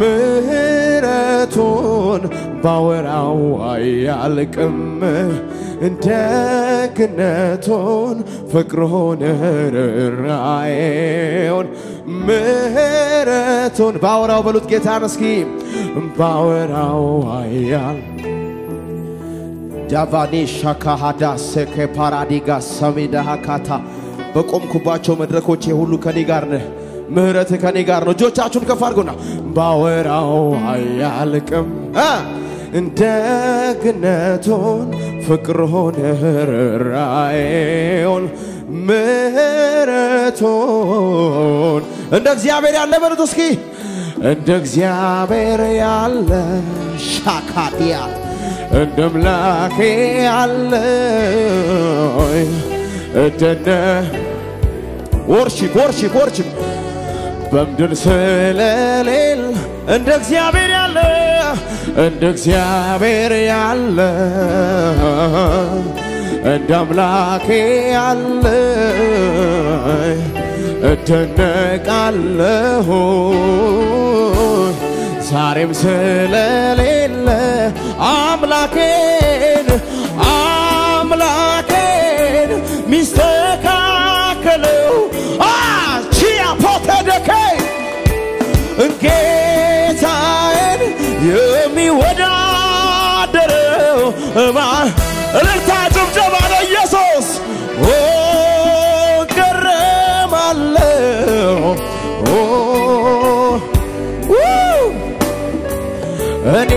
مهرتون باوراو ايالكم ደግነቱን ፍቅሩን ርህራሄውን ምሕረቱን ባወራው በሉት ጌታን እስኪ ባወራው አያል ጃቫኒ ሻካሃዳ ሰከ ፓራዲጋ ሰሚዳሃካታ በቆምኩባቸው መድረኮች ሁሉ ከኔ ጋር ነህ ምሕረት ከኔ ጋር ነው ጆቻችሁን ከፍ አድርጉና ባወራው አያልቅም ደግነቱን ፍቅሩን ርህራሄውን ምሕረቱን እንደ እግዚአብሔር ያለ በሉት እስኪ እንደ እግዚአብሔር ያለ ሻካቲያ እንደ አምላኬ ያለ እንደነ ወርሺፕ በምድር ስለሌል እንደ እግዚአብሔር ያለ እንደ እግዚአብሔር ያለ እንደ አምላኬ ያለ እደነቃለሁ ዛሬም ስለሌለ አምላኬን አምላኬን ሚስተካከለው አቺያ ፖተደከ ጌታዬን የሚወዳደረው ማን እልልታ ጭብጨባ ለኢየሱስ ኦ ገረማለው ኦ እኔ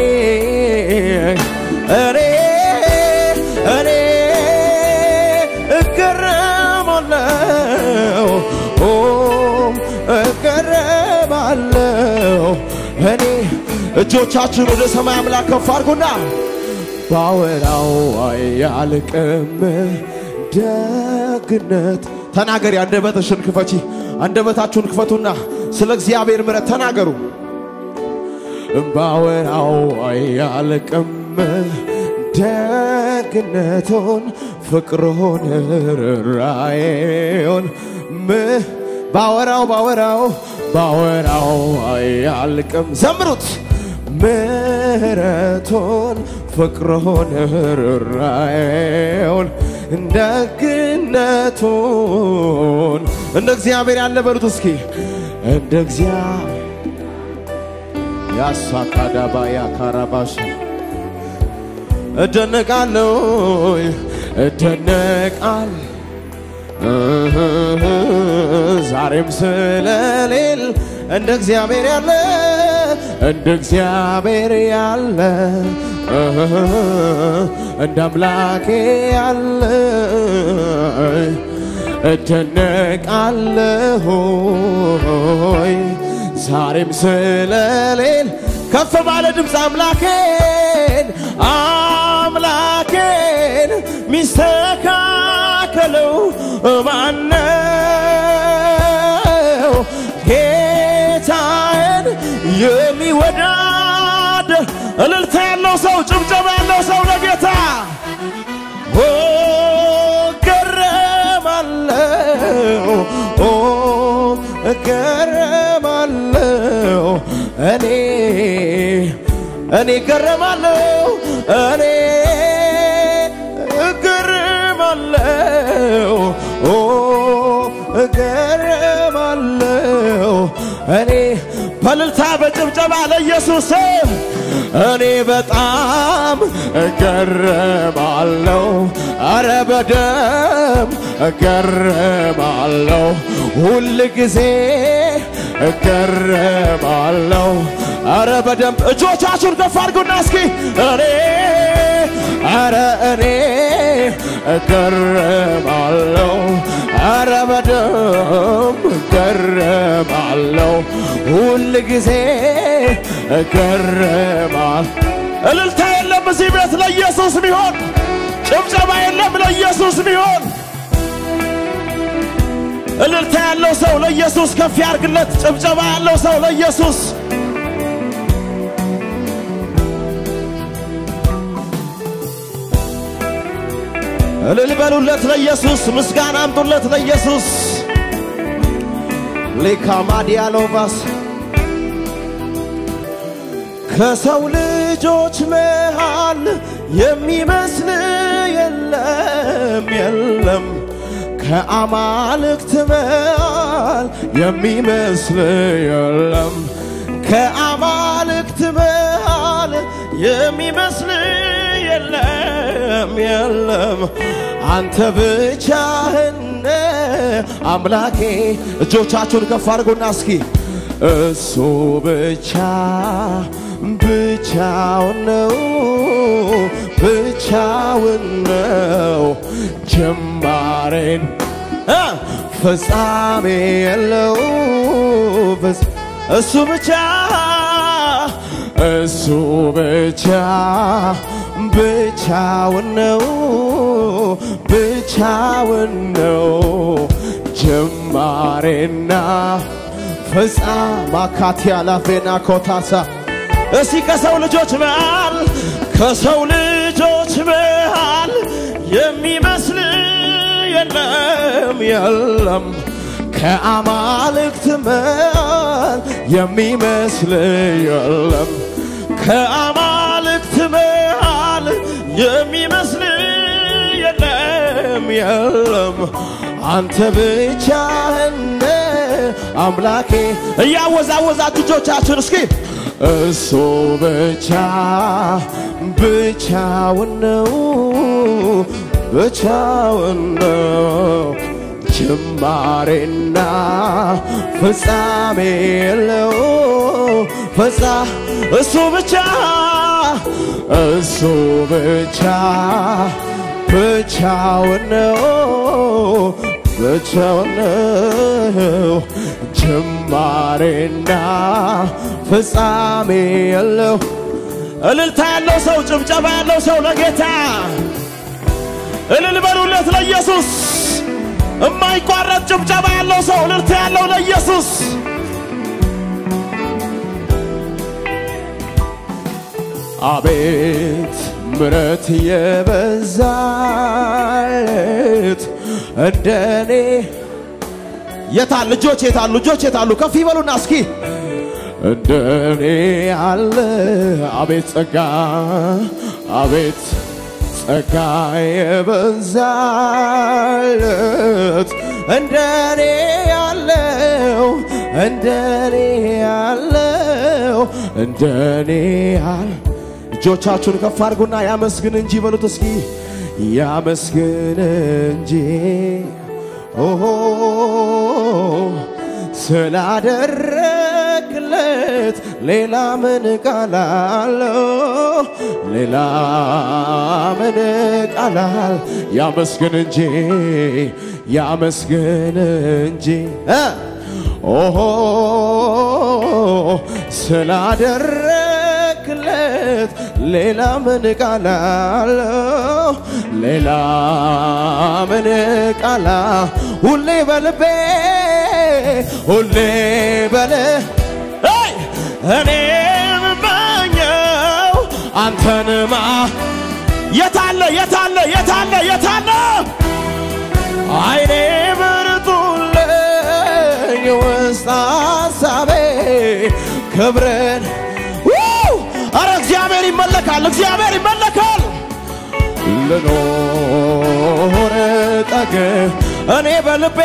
እገረማለው ኦ እገረማለው እኔ እጆቻችን ወደ ሰማይ አምላክ ከፍ አድርጉና ባወራው አያልቅም ደግነት ተናገሪ አንደበትሽን ክፈቺ አንደበታችሁን ክፈቱና ስለ እግዚአብሔር ምሕረት ተናገሩ ባወራው አያልቅም ደግነቱን ፍቅሩን ርህራሄውን ባወራው አያልቅም ዘምሩት ምሕረቱን ፍቅሩን ርህራሄውን ደግነቱን እንደ እግዚአብሔር ያለ በሉት እስኪ እንደ እግዚአብሔር ያሳካዳባ ያካራባሽ እደነቃለሁ ዛሬም ስለሌል እንደ እግዚአብሔር ያለ እንደ እግዚአብሔር ያለ እንደ አምላኬ ያለ እደነቃለሁ ዛሬም ስለሌል ከፍ ባለ ድምፅ አምላኬን ሚስተካከለው ማነው ጌታዬን የሚወዳድ እልልታ ያለው ሰው ጭብጨባ ያለው ሰው ለጌታ ኦ ገረማለው ኦ ገረማለው እኔ ገረማለው እኔ ገረማለው ኦ ገረማለው እኔ በልልታ በጭብጨባ ለኢየሱስ እኔ በጣም ገረማለው አረ በደም ገረማለው ሁል ጊዜ ገረማለው አረ በደም እጆቻችሁን ከፍ አድርጉና እስኪ እኔ ገረማለው አረ በደም ገረማለው ሁል ጊዜ ገረማለው እልልታ የለም እዚህ ቤት ለኢየሱስ ቢሆን ጭብጨባ የለም ለኢየሱስ ቢሆን እልልታ ያለው ሰው ለኢየሱስ ከፍ ያርግለት ጭብጨባ ያለው ሰው ለኢየሱስ እልል በሉለት ለኢየሱስ ምስጋና አምጡለት ለኢየሱስ ለካማዲያሎቫስ ከሰው ልጆች መሃል የሚመስል የለም የለም ከአማልክት መሃል የሚመስል የለም ከአማልክት መሃል የሚመስል የለም የለም አንተ ብቻህን አምላኬ እጆቻችሁን ከፍ አድርጉና እስኪ እሱ ብቻውን ነው ጀማሬን ፍጻሜ የለው እሱ ብቻ ብቻውን ነው ጀማሬና فزعما كاتيا لافينا كوتاسا اسي كسول جوج مال كسول جوج مال يمي مسلي يلم كأمالك تمال يمي مسلي يلم كأمالك تمال يمي مسلي يلم أنت بيتشاهن أملاكي يا وزا تجوتشاتشون سكيب أسو بيتشاونو جمارينا فساميلو فسا أسو بيتشاونو ጀማሬና ፍጻሜ የለው እልልታ ያለው ሰው ጭብጨባ ያለው ሰው ለጌታ እልል በሉለት ለኢየሱስ የማይቋረጥ ጭብጨባ ያለው ሰው እልልታ ያለው ለኢየሱስ አቤት ምረት የበዛለት እንደኔ የታል ልጆች ከፍ ይበሉና እስኪ እንደኔ አለ አቤት ጸጋ የበዛለት እንደኔ ያለው ልጆቻችሁን ከፍ አድርጉና ያመስግን እንጂ በሉት እስኪ ያመስግን እንጂ ስላደረክለት ሌላ ምን ቃል አለው ያመስግን እንጂ ስላደረክለት ሌላ ምን ቃል ሁሌ በልቤ እኔም መኘው አንተንማ የታለ አይኔም ርቱልኝ ውስጥ ሀሳቤ ክብርን ኧረ እግዚአብሔር ይመለካል ልኖር ጠግብ እኔ በልቤ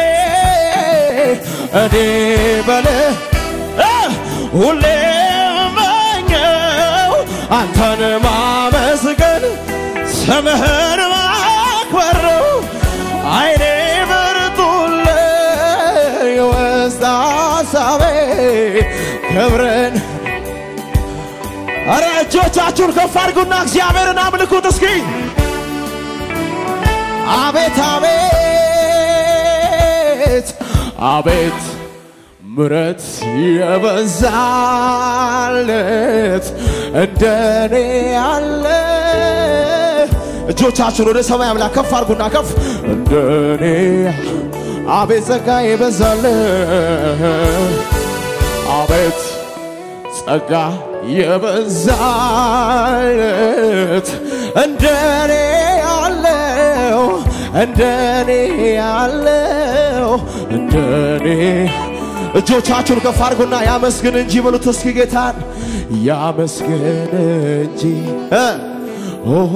ሁሌ መኘው አንተን ማመስገን ስምህን ማክበር ነው አይኔ ብርቱልኝ ውስጥ ሀሳቤ ክብርን ኧረ እጆቻችሁን ከፍ አድርጉና እግዚአብሔርን አምልኩት እስኪ አቤት ምረት የበዛለት እንደኔ ያለ እጆቻችሁን ወደ ሰማይ አምላክ ከፍ አድርጉና እንደኔ አቤት ጸጋ የበዛለት እንደኔ እጆቻችሁን ከፍ አድርጉና ያመስግን እንጂ በሉት እስኪ ጌታን ያመስግን እንጂ ኦሆ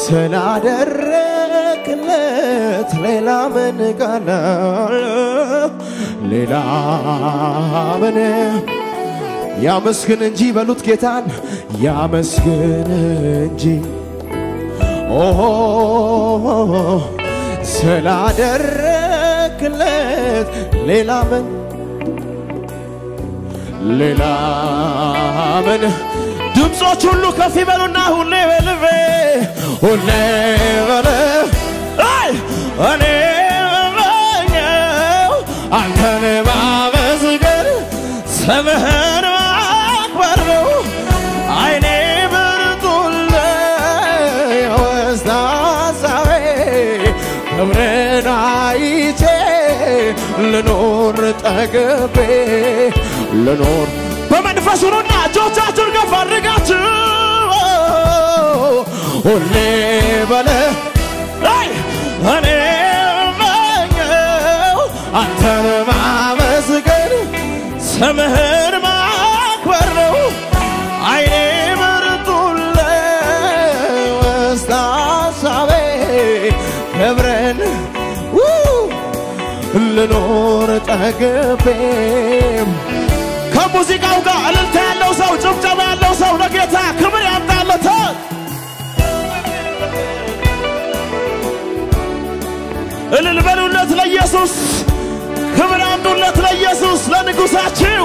ስላደረክለት ሌላ ምን ጋና ሌላ ምን ያመስግን እንጂ በሉት ጌታን ያመስግን እንጂ ኦሆ ስላደረክለት ሌላ ምን ድምጾች ሁሉ ከፍ ይበሉና ሁሌ በልቤ ሁሌ በልቤ አይ እኔ በኛው አንተን ማመስገን ስምህን ማክበር ነው አይኔ ብርቱለ ወስዳሳቤ ክብርን አይቼ ልኖር ጠገቤ ልኖር በመንፈሱ ነውና እጆቻችሁን ከፍ አድርጋችሁ ሁሌ በልቤ አንተን ማመስገን ስምህን ማክበር ነው አይኔ ብርቱለ ወስዳሳቤ ክብርን ልኖር ጠገቤ ከሙዚቃው ጋር እልልታ ያለው ሰው ጭብጨባ ያለው ሰው ለጌታ ክብር ያምጣለት እልልበሉለት ለኢየሱስ ክብር አምጡለት ለኢየሱስ ለንጉሳችሁ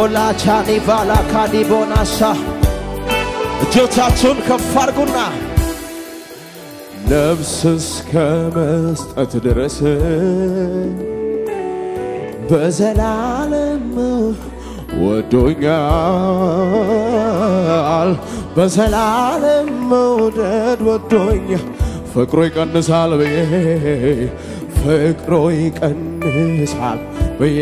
ኦላቻኒ ባላካኒ ቦናሳ እጆቻችሁን ከፍ አድርጉና ነፍስ እስከ መስጠት ድረስ በዘላለም ወዶኛል በዘላለም መውደድ ወዶኛል ፍቅሮ ይቀንሳል ብዬ ፍቅሮ ይቀንሳል ብዬ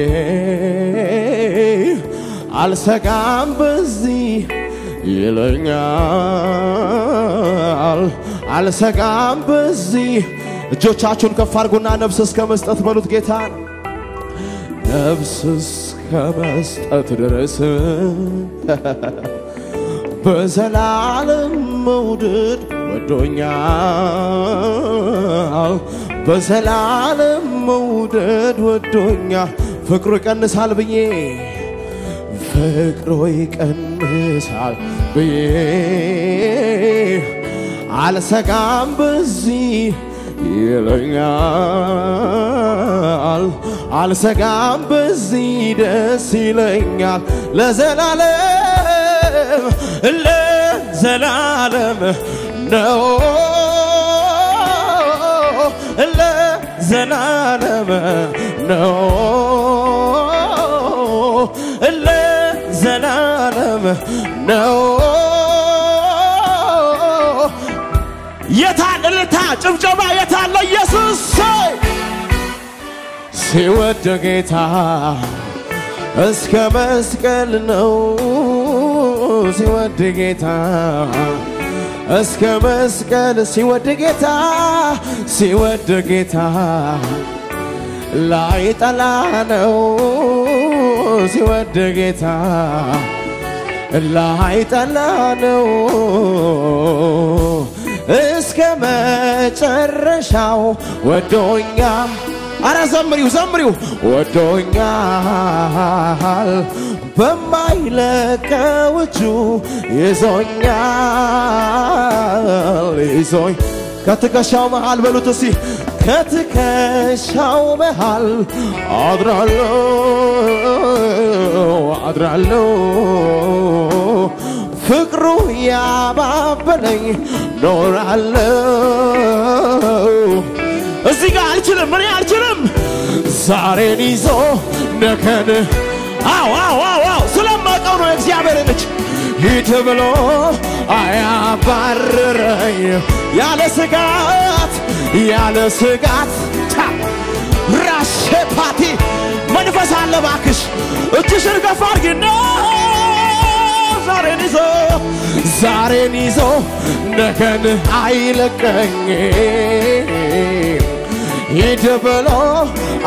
አልሰጋም በዚህ ይለኛል አልሰጋም በዚህ እጆቻችሁን ከፍ አድርጉና ነፍስ እስከ መስጠት በሉት ጌታን ነፍስ እስከ መስጠት ድረስ በዘላለም መውደድ ወዶኛል በዘላለም መውደድ ወዶኛል ፍቅሩ ይቀንሳል ብዬ ፍቅሩ ይቀንሳል ብዬ አልሰጋም በዚህ ይለኛል አልሰጋም በዚህ ደስ ይለኛል ለዘላለም ነው ለዘላለም ነው ለዘላለም ነው የታን ለታ ጭብጨባ የታን ለኢየሱስ ሲወድ ጌታ እስከ መስቀል ነው ሲወድ ጌታ እስከ መስቀል ሲወድ ጌታ ላይጠላ ነው ሲወድ ጌታ ላይጠላ ነው እስከ መጨረሻው ወዶኛ አረ ዘምሪው ወዶኛል በማይለቀው እጁ ይዞኛል ከትከሻው መሃል በሉት እስኪ ከትከሻው መሃል አድራለሁ ፍቅሩ ያባበለኝ ኖራለሁ እዚህ ጋር አልችልም ዛሬን ይዞ ነገን አው ስለማውቀው ነው እግዚአብሔር ልጅ ሂድ ብሎ አያባርረኝ ያለ ስጋት ራሸፓቲ መንፈስ አለ እባክሽ እጅሽን ከፍ አድርጊና ዛሬን ይዞ ዛሬን ይዞ ነገን አይለቀኝም ይደብሎ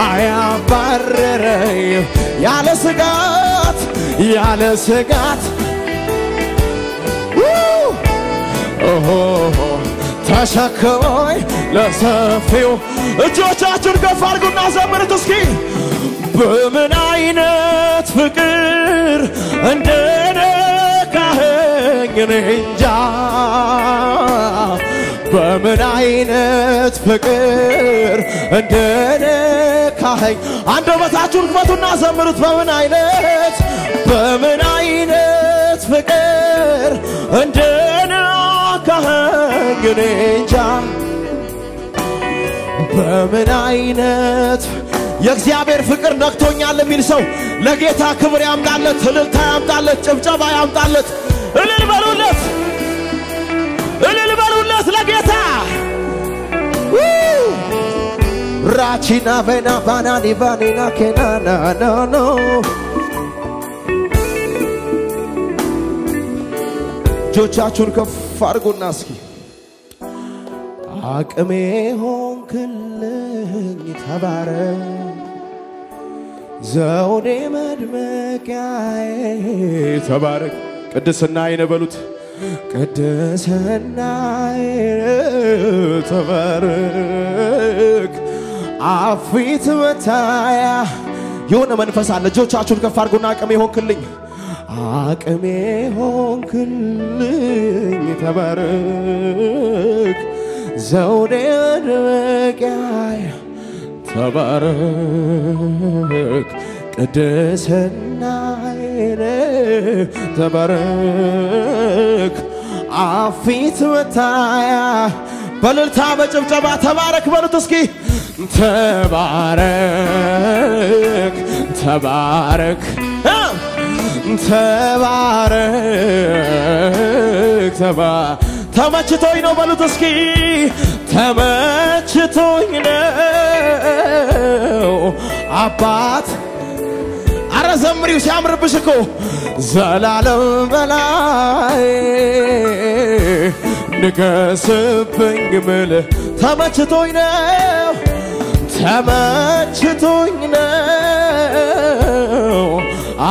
አያባረረኝ ያለ ስጋት ተሸክሞኝ ለሰፊው እጆቻችሁን ከፍ አድርጉና ዘምሩት እስኪ በምን አይነት ፍቅር እንደነካኸኝ እኔ እንጃ በምን አይነት ፍቅር እንደነካኸኝ አንደበታችሁን ክፈቱና ዘምሩት በምን አይነት ፍቅር እንደነካኸኝ እኔ እንጃ በምን አይነት የእግዚአብሔር ፍቅር ነክቶኛል የሚል ሰው ለጌታ ክብር ያምጣለት እልልታ ያምጣለት ጭብጨባ ያምጣለት እልል በሉለት ለጌታ ራቺና በና ባናኒ ባኒና ከናና ኖ ጆቻቹን ከፍ አድርጉና እስኪ አቅሜ ሆንክልኝ ተባረክ ዘውዴ መድመቂያዬ ተባረክ ቅድስናዬ በሉት ቅድስናዬ ተባረክ አፊት መታያ የሆነ መንፈስ አለ እጆቻችሁን ከፍ አድርጉና አቅሜ ሆንክልኝ ተባረክ ዘውዴ መድመቂያዬ ተባረክ ቅድስናዬ ተባረክ አፊት መታያ በእልልታ በጭብጨባ ተባረክ በሉት እስኪ ተባረክ ተባረክ ተባረክ ተመችቶኝ ነው በሉት እስኪ ተመችቶኝ ነው አባት አረ ዘምሪው ሲያምርብሽ እኮ ዘላለም በላይ ንገስብኝ ምልህ ተመችቶኝ ነው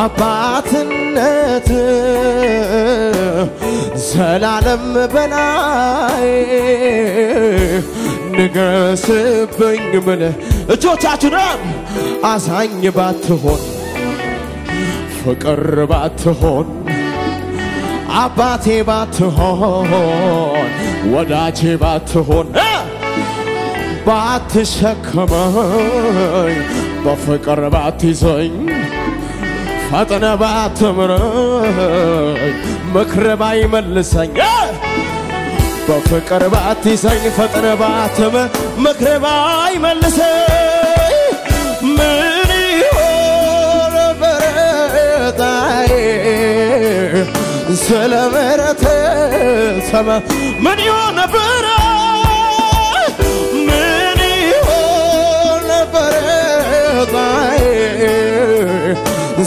አባትነት ዘላለም በላይ ንገስብኝ ምልህ እጆቻችሁን አሳኝ ባትሆን ፍቅር ባትሆን አባቴ ባትሆን ወዳጄ ባትሆን ባትሸከመኝ በፍቅር ባትይዘኝ ፈጥነ ባትምረኝ ምክር ባይመልሰኝ በፍቅር ባትይዘኝ ፈጥነ ባትምረኝ ምክር ባይመልሰኝ ምን ይሆን በረታዬ ስለ ምህረት ምን ይሆን ነበረ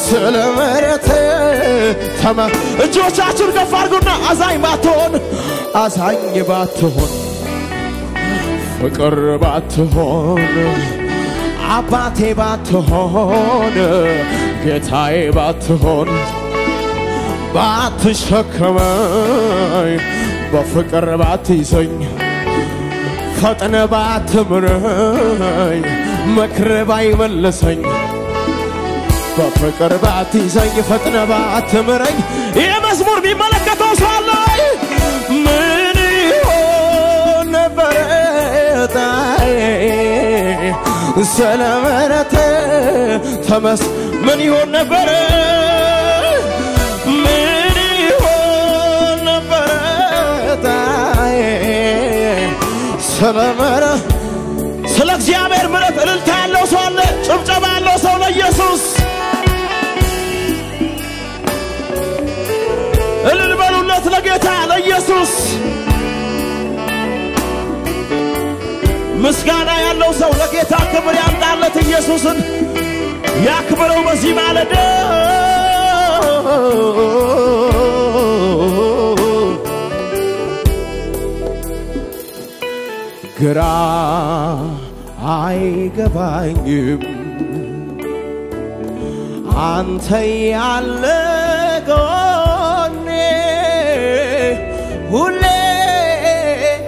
ስለመረተ ተማ እጆቻችሁን ከፍ አድርጉና አዛኝ ባትሆን ፍቅር ባትሆን አባቴ ባትሆን ጌታዬ ባትሆን ባትሸከመኝ በፍቅር ባትይዘኝ ፈጥነ ባትምረኝ ምክር ባይመልሰኝ በፍቅር ባትይዘኝ ፈጥነ ባትምረኝ የመዝሙር ቢመለከተው ሳላይ ምን ይሆን ነበረ እጣዬ ስለ ምህረትህ ተመስ ምን ይሆን ነበረ እጣዬ ስለ ምህረትህ ስለ እግዚአብሔር ምህረት እልልታ ያለው ሰው አለ ጭብጨባ ያለው ሰው ለኢየሱስ እልልበሉለት ለጌታ ለኢየሱስ ምስጋና ያለው ሰው ለጌታ ክብር ያምጣለት ኢየሱስን ያክብረው በዚህ ማለዳ ግራ አይገባኝም አንተ ያለ ጎኔ ሁሌ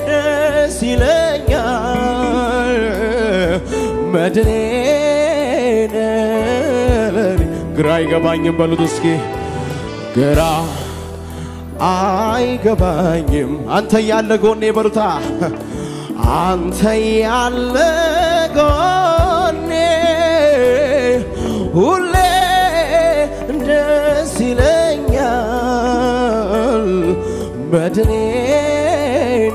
ደስ ይለኛል መድኔን ግራ አይገባኝም በሉት እስኪ ግራ አይገባኝም አንተ ያለ ጎኔ በሩታ አንተ ያለ ጎኔ ሁሌ ደስ ይለኛል መድኔ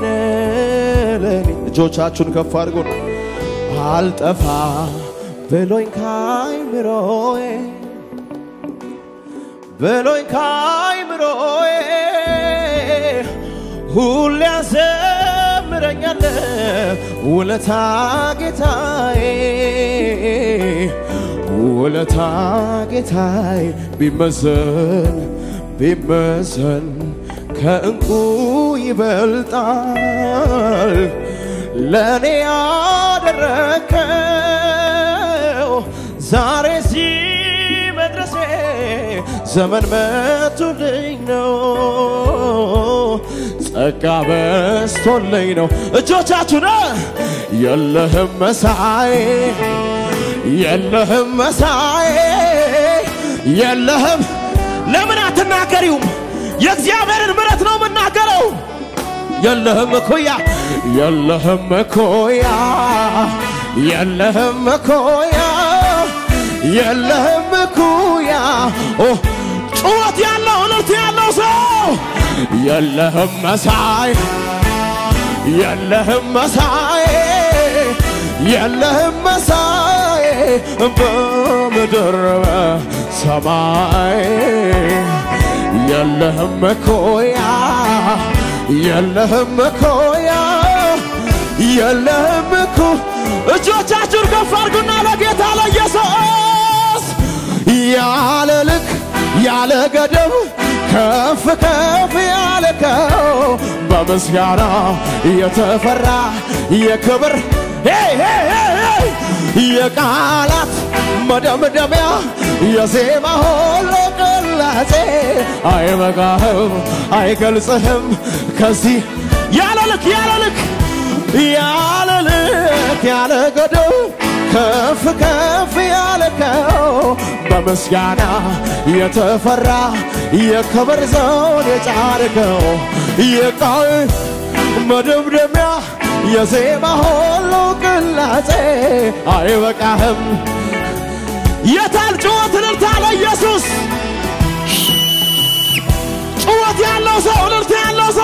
ነህ እጆቻችሁን ከፍ አድርጉ አልጠፋ ብሎኝ ካይምሮዬ ብሎኝ ካይምሮዬ ሁሌ ያዘምረኛል ውለታ ጌታዬ ውለታ ጌታዬ ቢመዘን ከእንቁ ይበልጣል ለኔ ያደረከው ዛሬ ሲመድረሴ ዘመን መቶልኝ ነው ጸጋ በስቶልኝ ነው እጆቻችሁን የለህም መሳይ የለህም መሳይ የለህም ለምን አትናገሪውም የእግዚአብሔርን ምሕረት ነው የምናገረው የለህም መኮያ የለህም መኮያ የለህም መኮያ የለህም መኮያ ኦ ጩኸት ያለው እልልታ ያለው ሰው የለህም መሳይ የለህም መሳይ የለህም መሳይ በምድር በሰማይ የለህም መኮያ የለህም መኮያ የለህም መኮያ እጆቻችሁን ከፍ አድርጉና ለጌታ ለኢየሱስ ያለ ልክ ያለ ገደብ ከፍ ከፍ ያልከው በምስጋና የተፈራ የክብር የቃላት መደምደሚያ የዜማ ሁሉ ቅላጼ አይበቃህም አይገልጽህም ከዚህ ያለ ልክ ያለ ልክ ያለ ልክ ያለ ገደብ ከፍ ከፍ ያልከው በምስጋና የተፈራ የክብር ዘውድ የጫርከው የቃል መደምደሚያ የዜማ ሁሉ ቅላጼ አይበቃህም የታል ጩኸት እልልታ ለኢየሱስ ጩኸት ያለው ሰው እልልታ ያለው ሰው